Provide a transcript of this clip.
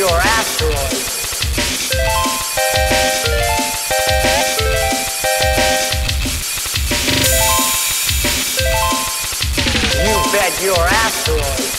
your asteroid. You bet your asteroid.